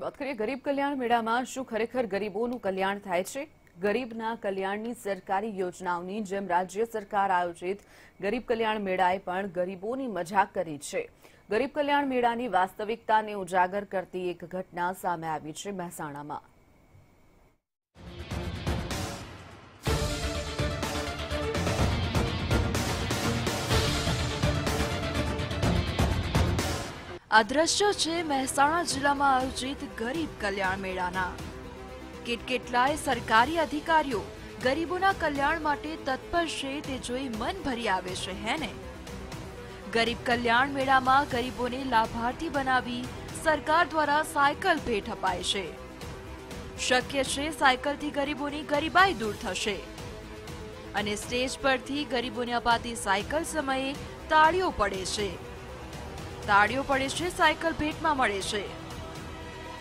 बात करिए गरीब कल्याण मेला में शू खरेखर गरीबों कल्याण थाय छे। गरीबना कल्याणनी सरकारी योजनाओनी जेम राज्य सरकार आयोजित गरीब कल्याण मेळाए पण गरीबोनी मजाक करी छे। गरीब कल्याण मेळानी वास्तविकताने उजागर करती एक घटना सामे आवी छे। મહેસાણામાં आ दृश्य छे મહેસાણા जिल्लामां आयोजित गरीब कल्याण मेळाना। केटकेटलाय सरकारी अधिकारीओ गरीबोना कल्याण माटे तत्पर छे ते जोई मन भरी आवे छे, है ने। गरीब कल्याण मेळामां गरीबोने लाभार्थी बनावी सरकार द्वारा सायकल भेट अपाय छे। शक्य छे सायकलथी गरीबोनी गरीबाई दूर थशे अने स्टेज परथी गरीबोने अपाती सायकल समये ताळीओ पड़े छे। ताळीओ पड़े छे सायकल भेटमां मळे छे।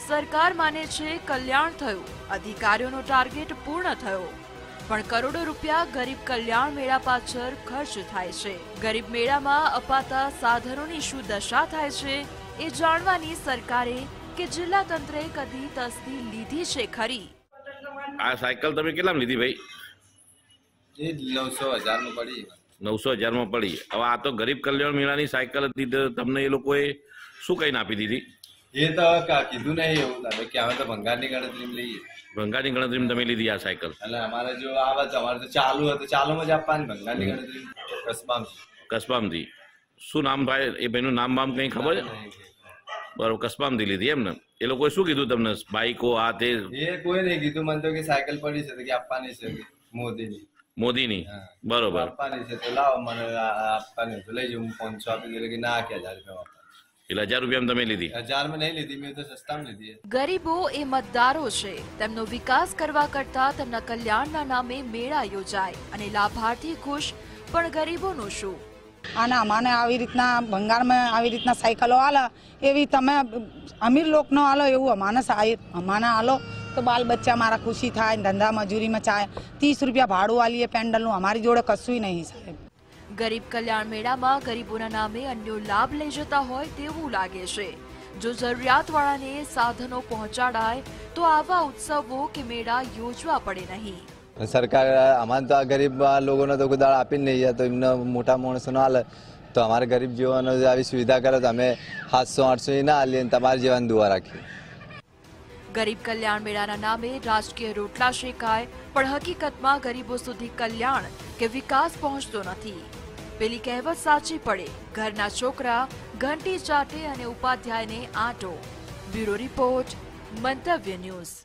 सरकार माने छे कल्याण थयुं, अधिकारीओनो टार्गेट पूर्ण थयो, पण करोड़ो रूपिया गरीब कल्याण मेळा पाछळ खर्च थाय छे। गरीब मेळामां अपाता साधनोनी शुं दशा थाय छे ए जाणवानी सरकारे के जिल्ला तंत्रे कदी तस्दी लीधी छे खरी। आ सायकल तमे केटलामां लीधी भाई? ए 900,000 मां पड़ी। 900,000 मां पड़ी। हवे आ तो गरीब कल्याण मेळानी सायकल हती तो तमने ए लोकोए शुं कहीने आपी दीधी? ये तो का कीधु नहीं है कि हमें तो भंगार गणतरी में लीए। भंगार गणतरी में तमे लीधी आ साइकिल? हमारे जो आवत हमारे तो चालू है तो चालू में आप पानी भंगार गणतरी कस्बाम कस्बाम दी। शू नाम भाई ए भाईनु नाम बाम कहीं खबर है? बराबर कस्बाम दी लीधी एम ने। ए लोकोए शुं कीधुं तमने बाइको आ ते? ए कोई नहीं कीधुं, मन तो के साइकिल पड़ी छे तो के आपवानी छे मोदीनी। मोदीनी बराबर आपवानी छे तो लाओ मने आपवानी तो लई जो 500 આપી દેલે કે ના કે 1000 રૂપિયા આપો। 1000 રૂપિયા તમે લીધી? 1000 માં નહીં લીધી, મેં તો સસ્તામાં લીધી છે। ગરીબો એ મતદારો છે, તેમનો વિકાસ કરવા કરતા તેમના કલ્યાણના નામે મેળા યોજાય અને લાભાર્થી ખુશ પણ ગરીબોનું શું? આના માને આવી રીતના ભંગારમાં આવી રીતના સાયકલો આલે એવી તમે અમીર લોકનો આલો એવું અમાને અમાના આલો તો બાલ બચ્ચા મારા ખુશી થાય, ધંધા મજૂરીમાં ચાય 30 રૂપિયા ભાડું આલીએ પેન્ડલનું, અમારી જોડે કશું નહીં સાહેબ। गरीब कल्याण मेला में गरीबों नामे अन्यो लाभ लई जता होय तेवुं लागे छे। जो जरूरियातवाळाने साधनों पहोंचाडाय तो आवा उत्सवों के मेला योजवा पड़े नहीं। सरकार अमाने तो गरीब लोगोने तो दाळ आपी नहीं है तो एमने मोटा माणसोने आले तो अमारे गरीब जीवोने आवी सुविधा करे तो अमे 700-800 ना आलीए तमारी जीवन दुआ राखी। गरीब कल्याण मेळाना नामे राजकीय रोटला शेकाय पण हकीकतमां गरीबो सुधी कल्याण के विकास पहोंचतो नथी। पेली कहेवत साची पड़े, घरना छोकरा घंटी चाटे अने उपाध्यायने आटो। Bureau report, Mantavya news.